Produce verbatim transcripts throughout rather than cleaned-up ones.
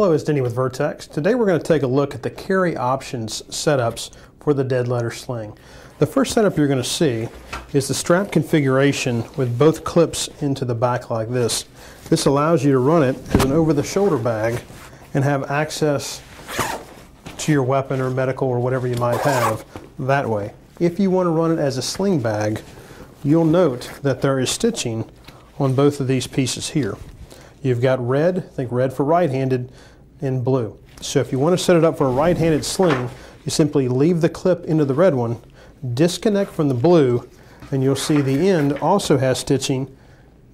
Hello, it's Denny with Vertex. Today we're going to take a look at the carry options setups for the Dead Letter Sling. The first setup you're going to see is the strap configuration with both clips into the back like this. This allows you to run it as an over-the-shoulder bag and have access to your weapon or medical or whatever you might have that way. If you want to run it as a sling bag, you'll note that there is stitching on both of these pieces here. You've got red, I think red for right-handed, and blue. So if you want to set it up for a right-handed sling, you simply leave the clip into the red one, disconnect from the blue, and you'll see the end also has stitching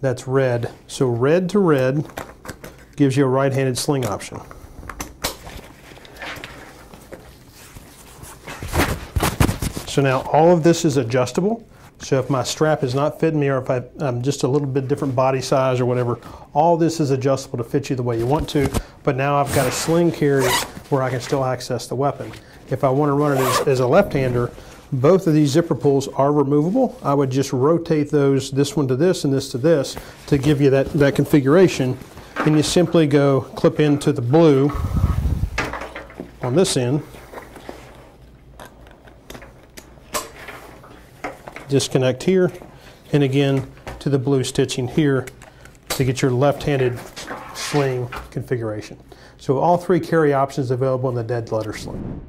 that's red. So red to red gives you a right-handed sling option. So now all of this is adjustable. So if my strap is not fitting me, or if I, I'm just a little bit different body size or whatever, all this is adjustable to fit you the way you want to. But now I've got a sling carry where I can still access the weapon. If I want to run it as, as a left-hander, both of these zipper pulls are removable. I would just rotate those, this one to this and this to this, to give you that, that configuration. And you simply go clip into the blue on this end, disconnect here, and again to the blue stitching here to get your left-handed sling configuration. So all three carry options available in the Dead Letter Sling.